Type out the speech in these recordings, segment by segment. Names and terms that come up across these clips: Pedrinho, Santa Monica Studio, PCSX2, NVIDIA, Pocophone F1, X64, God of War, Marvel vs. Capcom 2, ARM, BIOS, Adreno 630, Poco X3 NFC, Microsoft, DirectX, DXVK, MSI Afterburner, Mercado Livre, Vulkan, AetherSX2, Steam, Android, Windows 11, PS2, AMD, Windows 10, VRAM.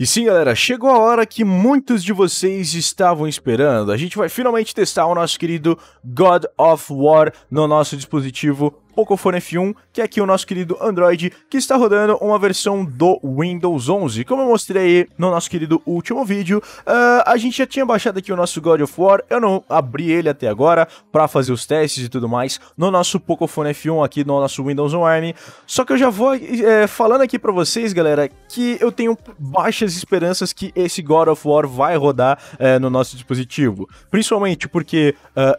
E sim, galera, chegou a hora que muitos de vocês estavam esperando. A gente vai finalmente testar o nosso querido God of War no nosso dispositivo Pocophone F1, que é aqui o nosso querido Android, que está rodando uma versão do Windows 11. Como eu mostrei no nosso querido último vídeo, a gente já tinha baixado aqui o nosso God of War, eu não abri ele até agora para fazer os testes e tudo mais, no nosso Pocophone F1 aqui, no nosso Windows on ARM. Só que eu já vou falando aqui para vocês, galera, que eu tenho baixas esperanças que esse God of War vai rodar no nosso dispositivo. Principalmente porque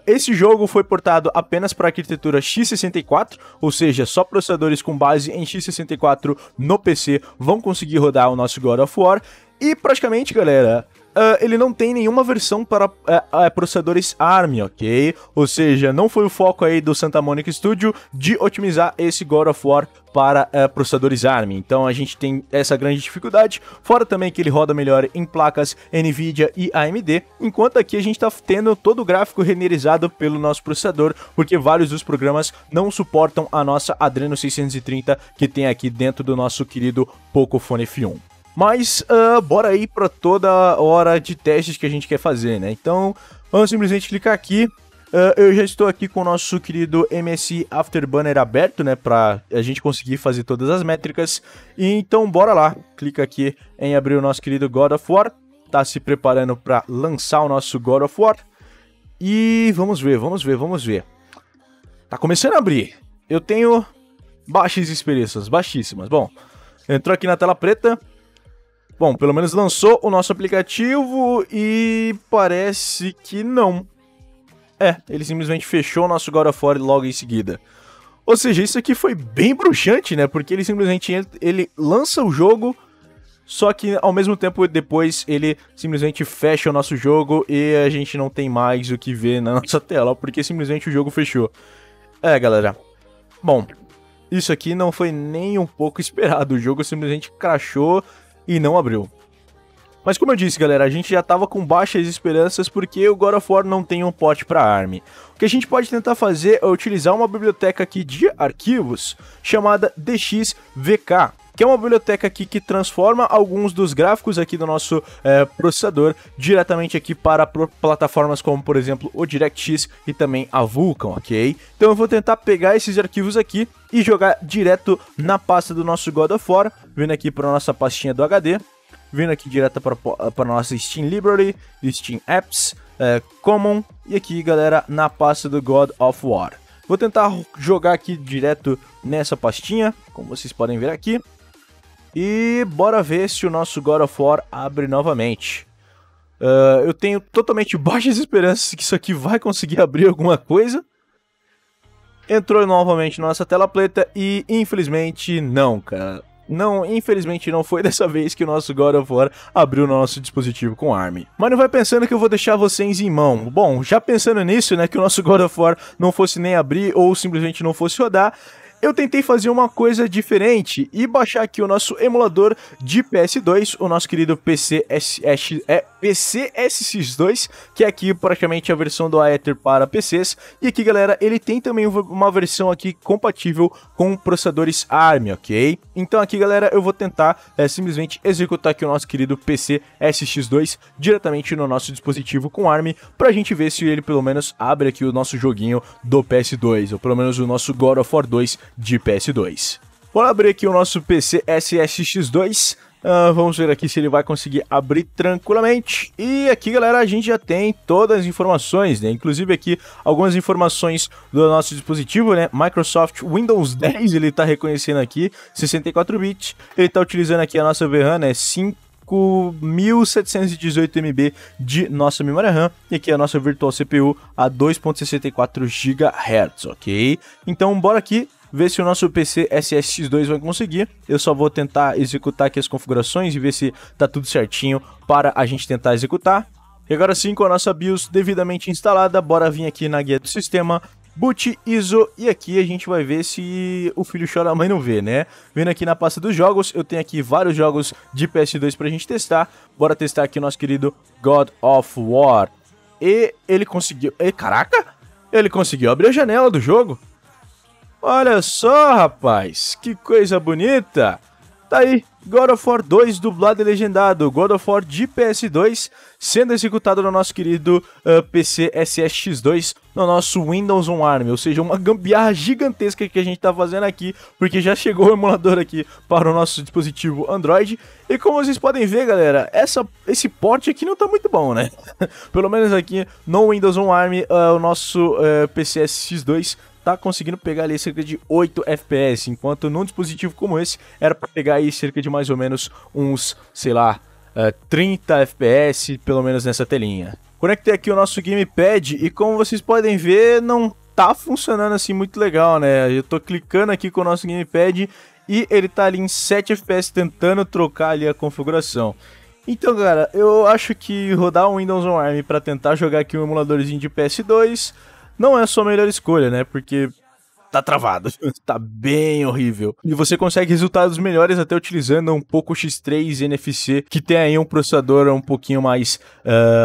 esse jogo foi portado apenas para a arquitetura x64, ou seja, só processadores com base em x64 no PC vão conseguir rodar o nosso God of War. E praticamente, galera, ele não tem nenhuma versão para processadores ARM, ok? Ou seja, não foi o foco aí do Santa Monica Studio de otimizar esse God of War para processadores ARM. Então a gente tem essa grande dificuldade, fora também que ele roda melhor em placas NVIDIA e AMD, enquanto aqui a gente está tendo todo o gráfico renderizado pelo nosso processador, porque vários dos programas não suportam a nossa Adreno 630 que tem aqui dentro do nosso querido Pocophone F1. Mas bora aí para toda hora de testes que a gente quer fazer, né? Então vamos simplesmente clicar aqui. Eu já estou aqui com o nosso querido MSI Afterburner aberto, né? Para a gente conseguir fazer todas as métricas. E então bora lá. Clica aqui em abrir o nosso querido God of War. Tá se preparando para lançar o nosso God of War. E vamos ver, vamos ver, vamos ver. Tá começando a abrir. Eu tenho baixas experiências, baixíssimas. Bom, entrou aqui na tela preta. Bom, pelo menos lançou o nosso aplicativo e parece que não. É, ele simplesmente fechou o nosso God of War logo em seguida. Ou seja, isso aqui foi bem bruxante, né? Porque ele simplesmente ele lança o jogo, só que ao mesmo tempo depois ele simplesmente fecha o nosso jogo e a gente não tem mais o que ver na nossa tela, porque simplesmente o jogo fechou. É, galera. Bom, isso aqui não foi nem um pouco esperado. O jogo simplesmente crashou e não abriu. Mas como eu disse, galera, a gente já tava com baixas esperanças porque o God of War não tem um porte para ARM. O que a gente pode tentar fazer é utilizar uma biblioteca aqui de arquivos chamada DXVK, que é uma biblioteca aqui que transforma alguns dos gráficos aqui do nosso processador diretamente aqui para plataformas como, por exemplo, o DirectX e também a Vulkan, ok? Então eu vou tentar pegar esses arquivos aqui e jogar direto na pasta do nosso God of War, vindo aqui para nossa pastinha do HD, vindo aqui direto para nossa Steam Library, Steam Apps, Common, e aqui, galera, na pasta do God of War. Vou tentar jogar aqui direto nessa pastinha, como vocês podem ver aqui. E bora ver se o nosso God of War abre novamente. Eu tenho totalmente baixas esperanças que isso aqui vai conseguir abrir alguma coisa. Entrou novamente nossa tela preta e infelizmente não, cara. Não, infelizmente não foi dessa vez que o nosso God of War abriu o nosso dispositivo com ARM. Mas não vai pensando que eu vou deixar vocês em mão. Bom, já pensando nisso, né, que o nosso God of War não fosse nem abrir ou simplesmente não fosse rodar, eu tentei fazer uma coisa diferente e baixar aqui o nosso emulador de PS2, o nosso querido PCSX2, que é aqui praticamente a versão do Aether para PCs. E aqui, galera, ele tem também uma versão aqui compatível com processadores ARM, ok? Então aqui, galera, eu vou tentar simplesmente executar aqui o nosso querido PCSX2 diretamente no nosso dispositivo com ARM, pra gente ver se ele pelo menos abre aqui o nosso joguinho do PS2, ou pelo menos o nosso God of War 2 de PS2. Bora abrir aqui o nosso PCSX2. Vamos ver aqui se ele vai conseguir abrir tranquilamente. E aqui, galera, a gente já tem todas as informações, né? Inclusive aqui algumas informações do nosso dispositivo, né? Microsoft Windows 10, ele tá reconhecendo aqui 64 bits. Ele tá utilizando aqui a nossa VRAM, né? 5.718 MB de nossa memória RAM. E aqui a nossa virtual CPU a 2.64 GHz, ok? Então bora aqui ver se o nosso PCSX2 vai conseguir. Eu só vou tentar executar aqui as configurações e ver se tá tudo certinho para a gente tentar executar. E agora sim, com a nossa BIOS devidamente instalada, bora vir aqui na guia do sistema, boot, ISO, e aqui a gente vai ver se o filho chora a mãe não vê, né? Vindo aqui na pasta dos jogos, eu tenho aqui vários jogos de PS2 pra gente testar. Bora testar aqui o nosso querido God of War. E ele conseguiu... E, caraca! Ele conseguiu abrir a janela do jogo. Olha só, rapaz, que coisa bonita. Tá aí, God of War 2 dublado e legendado, God of War de PS2 sendo executado no nosso querido PCSX2, no nosso Windows on ARM, ou seja, uma gambiarra gigantesca que a gente tá fazendo aqui, porque já chegou o emulador aqui para o nosso dispositivo Android, e como vocês podem ver, galera, esse port aqui não tá muito bom, né? Pelo menos aqui no Windows on ARM, o nosso PCSX2 tá conseguindo pegar ali cerca de 8 FPS, enquanto num dispositivo como esse era para pegar aí cerca de mais ou menos uns, sei lá, 30 FPS, pelo menos nessa telinha. Conectei aqui o nosso gamepad e como vocês podem ver, não tá funcionando assim muito legal, né? Eu tô clicando aqui com o nosso gamepad e ele tá ali em 7 FPS tentando trocar ali a configuração. Então, galera, eu acho que rodar um Windows on ARM para tentar jogar aqui um emuladorzinho de PS2... não é a sua melhor escolha, né? Porque tá travado, tá bem horrível. E você consegue resultados melhores até utilizando um Poco X3 NFC, que tem aí um processador um pouquinho mais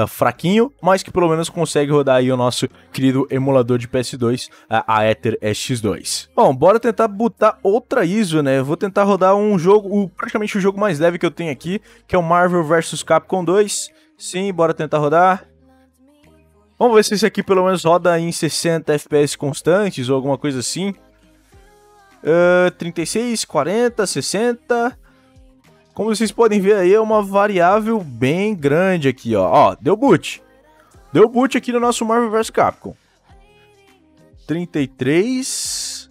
fraquinho, mas que pelo menos consegue rodar aí o nosso querido emulador de PS2, a AetherSX2. Bom, bora tentar botar outra ISO, né? Eu vou tentar rodar um jogo, praticamente o jogo mais leve que eu tenho aqui, que é o Marvel vs. Capcom 2. Sim, bora tentar rodar. Vamos ver se esse aqui pelo menos roda em 60 FPS constantes ou alguma coisa assim. 36, 40, 60... Como vocês podem ver aí, é uma variável bem grande aqui, ó. Ó, deu boot. Deu boot aqui no nosso Marvel vs. Capcom. 33...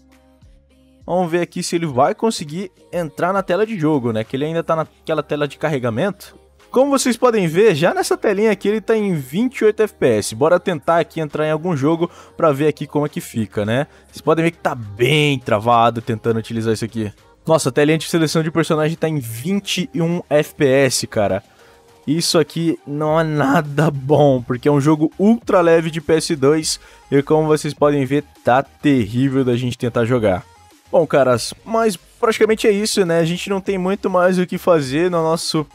Vamos ver aqui se ele vai conseguir entrar na tela de jogo, né? Que ele ainda tá naquela tela de carregamento. Como vocês podem ver, já nessa telinha aqui ele tá em 28 FPS. Bora tentar aqui entrar em algum jogo pra ver aqui como é que fica, né? Vocês podem ver que tá bem travado tentando utilizar isso aqui. Nossa, a telinha de seleção de personagem tá em 21 FPS, cara. Isso aqui não é nada bom, porque é um jogo ultra leve de PS2. E como vocês podem ver, tá terrível da gente tentar jogar. Bom, caras, mas praticamente é isso, né? A gente não tem muito mais o que fazer no nosso...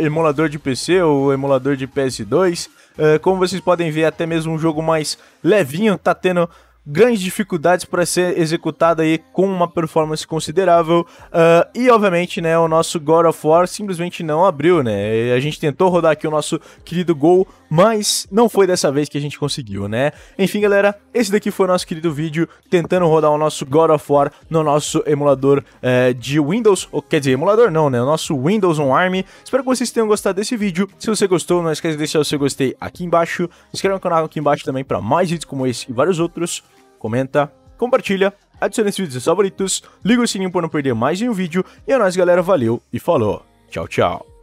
emulador de PC ou emulador de PS2, como vocês podem ver, até mesmo um jogo mais levinho tá tendo grandes dificuldades para ser executado aí com uma performance considerável, e obviamente, né, o nosso God of War simplesmente não abriu, né? A gente tentou rodar aqui o nosso querido Gol, mas não foi dessa vez que a gente conseguiu, né? Enfim, galera, esse daqui foi o nosso querido vídeo tentando rodar o nosso God of War no nosso emulador de Windows, ou, quer dizer, emulador não, né? O nosso Windows on ARM. Espero que vocês tenham gostado desse vídeo. Se você gostou, não esquece de deixar o seu gostei aqui embaixo. Se inscreva no canal aqui embaixo também para mais vídeos como esse e vários outros. Comenta, compartilha, adiciona esse vídeo aos favoritos, liga o sininho para não perder mais nenhum vídeo. E é nóis, galera, valeu e falou. Tchau, tchau.